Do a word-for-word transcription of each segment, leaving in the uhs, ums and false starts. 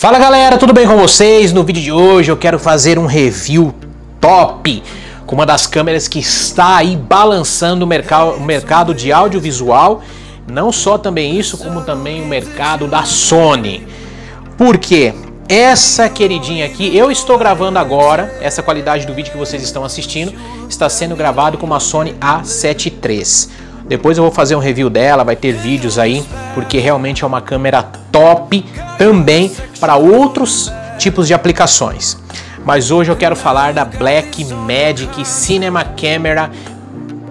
Fala galera, tudo bem com vocês? No vídeo de hoje eu quero fazer um review top com uma das câmeras que está aí balançando o mercado, o mercado de audiovisual, não só também isso, como também o mercado da Sony. Por quê? Essa queridinha aqui, eu estou gravando agora, essa qualidade do vídeo que vocês estão assistindo, está sendo gravado com uma Sony A sete três. Depois eu vou fazer um review dela, vai ter vídeos aí, porque realmente é uma câmera top também para outros tipos de aplicações. Mas hoje eu quero falar da Blackmagic Cinema Camera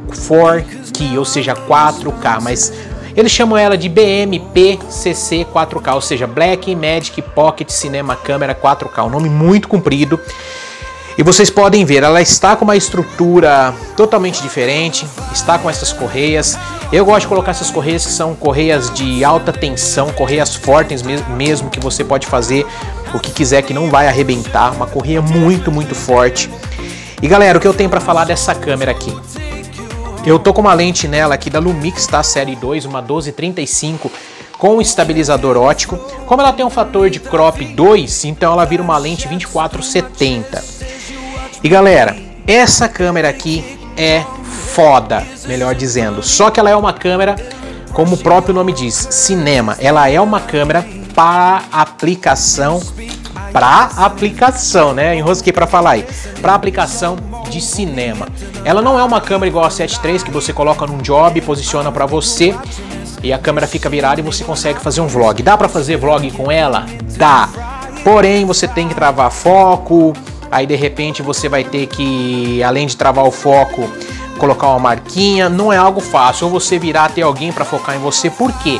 quatro K, ou seja, quatro K, mas eles chamam ela de B M P C C quatro K, ou seja, Blackmagic Pocket Cinema Camera quatro K, um nome muito comprido. E vocês podem ver, ela está com uma estrutura totalmente diferente, está com essas correias. Eu gosto de colocar essas correias que são correias de alta tensão, correias fortes mesmo, que você pode fazer o que quiser que não vai arrebentar, uma correia muito, muito forte. E galera, o que eu tenho para falar dessa câmera aqui? Eu tô com uma lente nela aqui da Lumix, tá? Série dois, uma doze trinta e cinco com estabilizador ótico. Como ela tem um fator de crop dois, então ela vira uma lente vinte e quatro setenta. E galera, essa câmera aqui é foda, melhor dizendo. Só que ela é uma câmera, como o próprio nome diz, cinema. Ela é uma câmera para aplicação, para aplicação, né? Enrosquei para falar aí. Para aplicação de cinema. Ela não é uma câmera igual a sete três que você coloca num job, posiciona para você e a câmera fica virada e você consegue fazer um vlog. Dá para fazer vlog com ela? Dá. Porém, você tem que travar foco. Aí de repente você vai ter que, além de travar o foco, colocar uma marquinha. Não é algo fácil, ou você virar até alguém para focar em você. Por quê?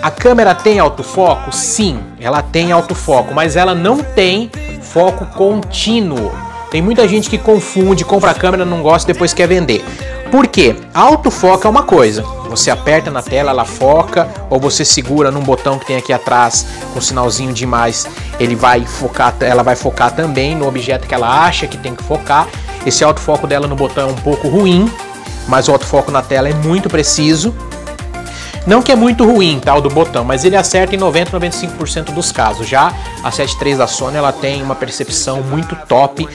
A câmera tem autofoco? Sim, ela tem autofoco, mas ela não tem foco contínuo. Tem muita gente que confunde, compra a câmera, não gosta, depois quer vender. Por quê? Autofoco é uma coisa, você aperta na tela, ela foca, ou você segura num botão que tem aqui atrás, com um sinalzinho de mais, ele vai focar, ela vai focar também no objeto que ela acha que tem que focar. Esse autofoco dela no botão é um pouco ruim, mas o autofoco na tela é muito preciso. Não que é muito ruim, tal, do botão, mas ele acerta em noventa, noventa e cinco por cento dos casos. Já a sete três da Sony, ela tem uma percepção muito top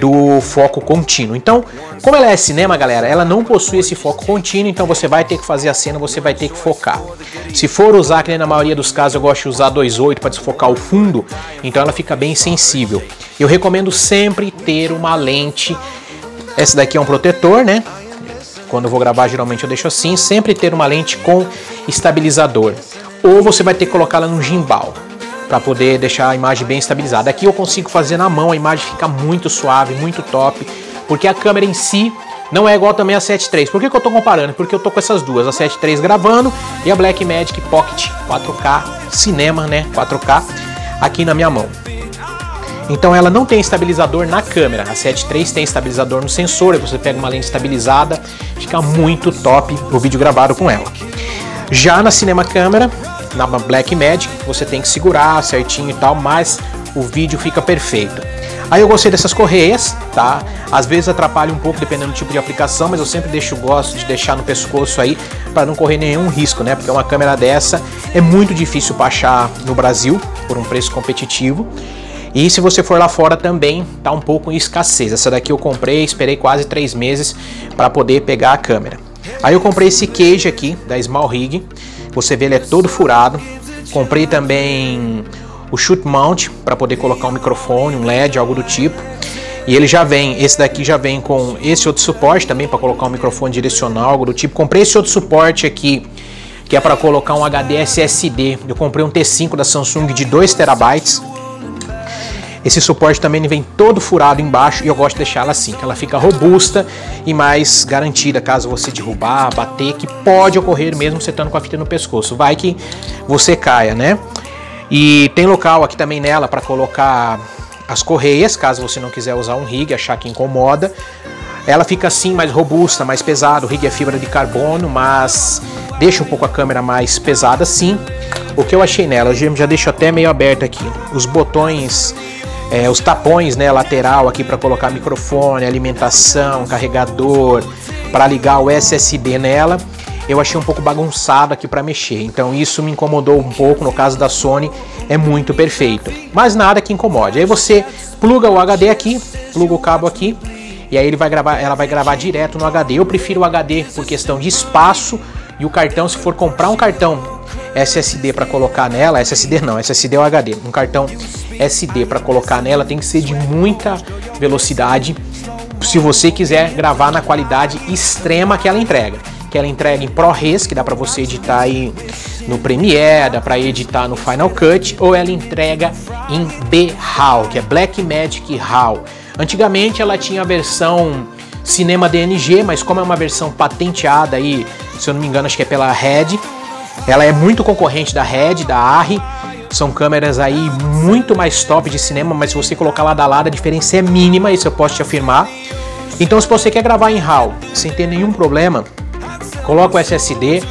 do foco contínuo. Então, como ela é cinema, galera, ela não possui esse foco contínuo, então você vai ter que fazer a cena, você vai ter que focar. Se for usar, que na maioria dos casos eu gosto de usar dois oito para desfocar o fundo, então ela fica bem sensível. Eu recomendo sempre ter uma lente, essa daqui é um protetor, né? Quando eu vou gravar, geralmente eu deixo assim, sempre ter uma lente com estabilizador. Ou você vai ter que colocá-la num gimbal, para poder deixar a imagem bem estabilizada. Aqui eu consigo fazer na mão, a imagem fica muito suave, muito top, porque a câmera em si não é igual também a sete três. Por que que eu tô comparando? Porque eu tô com essas duas, a sete três gravando e a Blackmagic Pocket quatro K, cinema, né, quatro K, aqui na minha mão. Então ela não tem estabilizador na câmera, a sete três tem estabilizador no sensor, você pega uma lente estabilizada, fica muito top o vídeo gravado com ela. Já na cinema câmera, na Blackmagic, você tem que segurar certinho e tal, mas o vídeo fica perfeito. Aí eu gostei dessas correias, tá? Às vezes atrapalha um pouco dependendo do tipo de aplicação, mas eu sempre deixo, gosto de deixar no pescoço aí para não correr nenhum risco, né? Porque uma câmera dessa é muito difícil para achar no Brasil por um preço competitivo. E se você for lá fora também, tá um pouco em escassez. Essa daqui eu comprei, esperei quase três meses para poder pegar a câmera. Aí eu comprei esse cage aqui, da Small Rig. Você vê, ele é todo furado. Comprei também o shoot mount, para poder colocar um microfone, um L E D, algo do tipo. E ele já vem, esse daqui já vem com esse outro suporte também, para colocar um microfone direcional, algo do tipo. Comprei esse outro suporte aqui, que é para colocar um H D S S D. Eu comprei um T cinco da Samsung de dois terabytes. Esse suporte também vem todo furado embaixo e eu gosto de deixar ela assim, que ela fica robusta e mais garantida caso você derrubar, bater, que pode ocorrer mesmo você estando com a fita no pescoço, vai que você caia, né? E tem local aqui também nela para colocar as correias, caso você não quiser usar um rig, achar que incomoda. Ela fica assim mais robusta, mais pesada, o rig é fibra de carbono, mas deixa um pouco a câmera mais pesada sim. O que eu achei nela, eu já deixo até meio aberto aqui, os botões... É, os tapões, né, lateral aqui para colocar microfone, alimentação, carregador, para ligar o S S D nela. eu achei um pouco bagunçado aqui para mexer, então isso me incomodou um pouco. No caso da Sony é muito perfeito, mas nada que incomode. Aí você pluga o H D aqui, pluga o cabo aqui, e aí ele vai gravar, ela vai gravar direto no H D. Eu prefiro o H D por questão de espaço, e o cartão, se for comprar um cartão S S D para colocar nela, S S D não, S S D é o H D, um cartão S D para colocar nela tem que ser de muita velocidade, se você quiser gravar na qualidade extrema que ela entrega. Que ela entrega em ProRes, que dá para você editar aí no Premiere, dá para editar no Final Cut, ou ela entrega em B RAW, que é Blackmagic RAW. Antigamente ela tinha a versão Cinema D N G, mas como é uma versão patenteada aí, se eu não me engano, acho que é pela RED, ela é muito concorrente da RED, da ARRI. São câmeras aí muito mais top de cinema, mas se você colocar lado a lado a diferença é mínima, isso eu posso te afirmar. Então se você quer gravar em RAW sem ter nenhum problema, coloca o S S D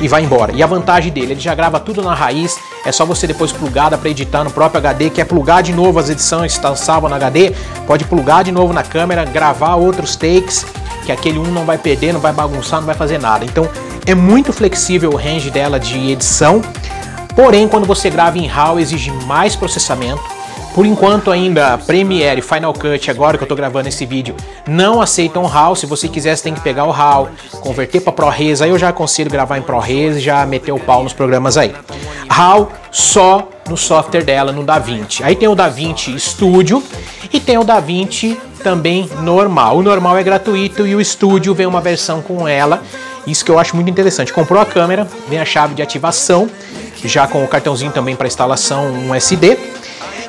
e vai embora. E a vantagem dele, ele já grava tudo na raiz, é só você depois plugar para editar no próprio H D. Quer plugar de novo as edições que estão salvas no H D? Pode plugar de novo na câmera, gravar outros takes, que aquele um não vai perder, não vai bagunçar, não vai fazer nada. Então é muito flexível o range dela de edição, porém quando você grava em RAW exige mais processamento. Por enquanto ainda Premiere e Final Cut, agora que eu estou gravando esse vídeo, não aceitam RAW. Se você quiser, você tem que pegar o RAW, converter para ProRes, aí eu já aconselho gravar em ProRes e já meter o pau nos programas aí. RAW só no software dela, no DaVinci. Aí tem o DaVinci Studio e tem o DaVinci também normal. O normal é gratuito e o Studio vem uma versão com ela. Isso que eu acho muito interessante. Comprou a câmera, vem a chave de ativação, já com o cartãozinho também para instalação, um S D.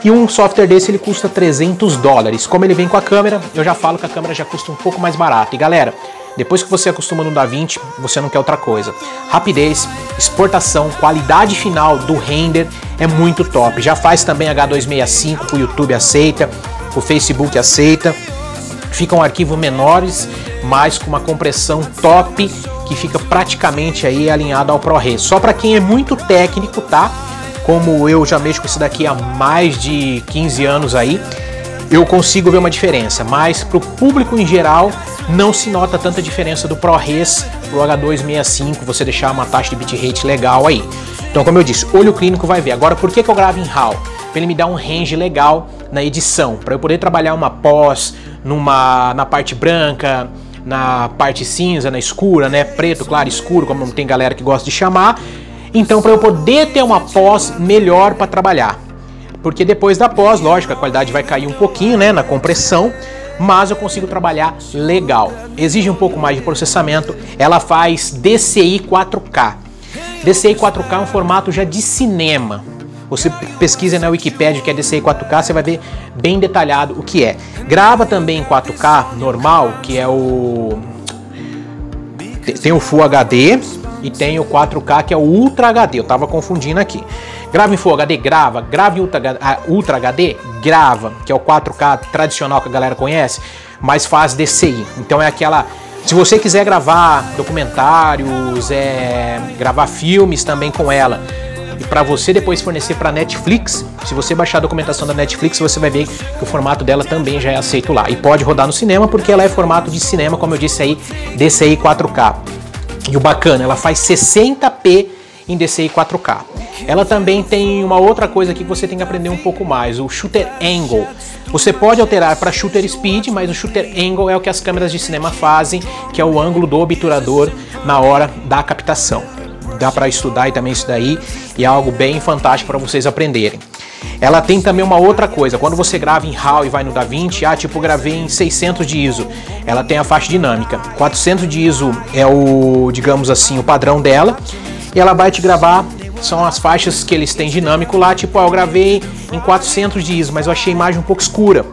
E um software desse ele custa trezentos dólares. Como ele vem com a câmera, eu já falo que a câmera já custa um pouco mais barato. E galera, depois que você acostuma no DaVinci, você não quer outra coisa. Rapidez, exportação, qualidade final do render é muito top. Já faz também H duzentos e sessenta e cinco, que o YouTube aceita, o Facebook aceita. Ficam um arquivos menores, mas com uma compressão top, que fica praticamente aí alinhado ao ProRes. Só para quem é muito técnico, tá? Como eu já mexo com isso daqui há mais de quinze anos aí, eu consigo ver uma diferença, mas para o público em geral não se nota tanta diferença do ProRes para o H duzentos e sessenta e cinco, você deixar uma taxa de bitrate legal aí. Então, como eu disse, olho clínico vai ver. Agora, por que que eu gravo em RAW? Para ele me dar um range legal na edição, para eu poder trabalhar uma pós, numa, na parte branca, na parte cinza, na escura, né? Preto, claro, escuro, como tem galera que gosta de chamar. Então, para eu poder ter uma pós melhor para trabalhar, porque depois da pós, lógico, a qualidade vai cair um pouquinho, né, na compressão, mas eu consigo trabalhar legal. Exige um pouco mais de processamento. Ela faz D C I quatro K. D C I quatro K é um formato já de cinema. Você pesquisa na Wikipedia o que é D C I quatro K, você vai ver bem detalhado o que é. Grava também em quatro K normal, que é o... tem o Full H D... e tem o quatro K, que é o Ultra H D. Eu tava confundindo aqui. Grava em Full H D? Grava. Grava em Ultra H D? Grava. Que é o quatro K tradicional que a galera conhece, mas faz D C I. Então é aquela... se você quiser gravar documentários, é... gravar filmes também com ela, e para você depois fornecer para Netflix, se você baixar a documentação da Netflix, você vai ver que o formato dela também já é aceito lá. E pode rodar no cinema, porque ela é formato de cinema, como eu disse aí, D C I quatro K. E o bacana, ela faz sessenta p em D C I quatro K. Ela também tem uma outra coisa aqui que você tem que aprender um pouco mais, o Shutter Angle. Você pode alterar para Shutter Speed, mas o Shutter Angle é o que as câmeras de cinema fazem, que é o ângulo do obturador na hora da captação. Dá para estudar e também isso daí, e é algo bem fantástico para vocês aprenderem. Ela tem também uma outra coisa, quando você grava em RAW e vai no DaVinci, ah, tipo, gravei em seiscentos de I S O, ela tem a faixa dinâmica, quatrocentos de I S O é o, digamos assim, o padrão dela, e ela vai te gravar, são as faixas que eles têm dinâmico lá, tipo, ah, eu gravei em quatrocentos de I S O, mas eu achei a imagem um pouco escura.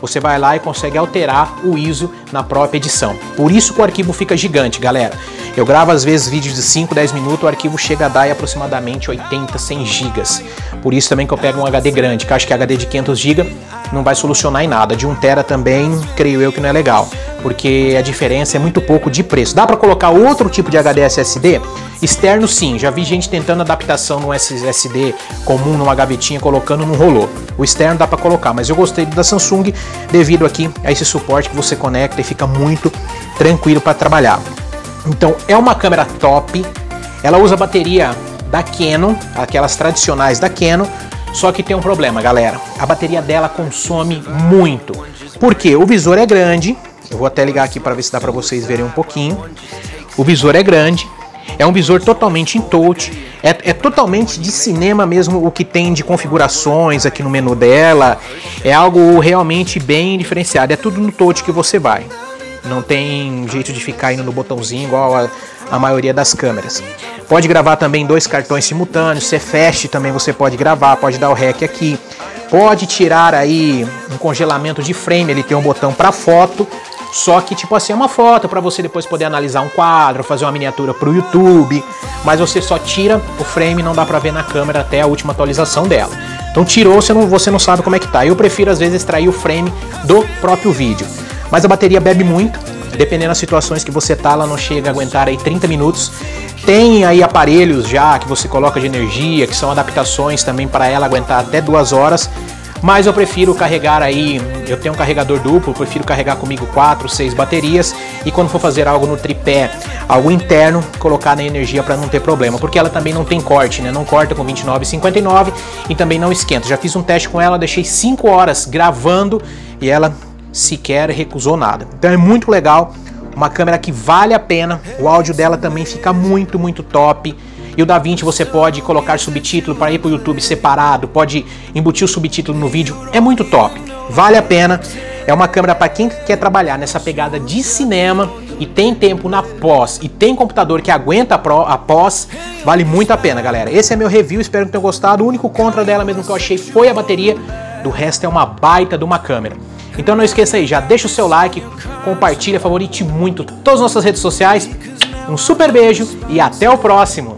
Você vai lá e consegue alterar o I S O na própria edição. Por isso que o arquivo fica gigante, galera. Eu gravo às vezes vídeos de cinco, dez minutos, o arquivo chega a dar aproximadamente oitenta, cem gigas. Por isso também que eu pego um H D grande, que acho que H D de quinhentos gigas não vai solucionar em nada. De um tera também, creio eu que não é legal, porque a diferença é muito pouco de preço. Dá para colocar outro tipo de H D S S D? Externo sim, já vi gente tentando adaptação no S S D comum, numa gavetinha, colocando, não rolou. O externo dá para colocar, mas eu gostei da Samsung devido aqui a esse suporte que você conecta e fica muito tranquilo para trabalhar. Então é uma câmera top, ela usa a bateria da Canon, aquelas tradicionais da Canon, só que tem um problema, galera, a bateria dela consome muito, porque o visor é grande, eu vou até ligar aqui para ver se dá para vocês verem um pouquinho, o visor é grande, é um visor totalmente em touch, é, é totalmente de cinema mesmo o que tem de configurações aqui no menu dela, é algo realmente bem diferenciado, é tudo no touch que você vai. Não tem jeito de ficar indo no botãozinho igual a, a maioria das câmeras. Pode gravar também dois cartões simultâneos, CFast também você pode gravar, pode dar o REC aqui. Pode tirar aí um congelamento de frame, ele tem um botão para foto. Só que tipo assim, é uma foto para você depois poder analisar um quadro, fazer uma miniatura para o YouTube. Mas você só tira o frame, não dá para ver na câmera até a última atualização dela. Então tirou, você não, você não sabe como é que tá. Eu prefiro às vezes extrair o frame do próprio vídeo. Mas a bateria bebe muito, dependendo das situações que você tá, ela não chega a aguentar aí trinta minutos. Tem aí aparelhos já que você coloca de energia, que são adaptações também para ela aguentar até duas horas. Mas eu prefiro carregar aí, eu tenho um carregador duplo, eu prefiro carregar comigo quatro, seis baterias. E quando for fazer algo no tripé, algo interno, colocar na energia para não ter problema. Porque ela também não tem corte, né? Não corta com vinte e nove e cinquenta e nove e também não esquenta. Já fiz um teste com ela, deixei cinco horas gravando e ela sequer recusou nada. Então é muito legal, uma câmera que vale a pena, o áudio dela também fica muito, muito top. E o DaVinci você pode colocar subtítulo para ir para o YouTube separado, pode embutir o subtítulo no vídeo, é muito top, vale a pena. É uma câmera para quem quer trabalhar nessa pegada de cinema e tem tempo na pós e tem computador que aguenta a pós, vale muito a pena, galera. Esse é meu review, espero que tenham gostado. O único contra dela mesmo que eu achei foi a bateria, do resto é uma baita de uma câmera. Então não esqueça aí, já deixa o seu like, compartilha, favorite muito todas as nossas redes sociais. Um super beijo e até o próximo!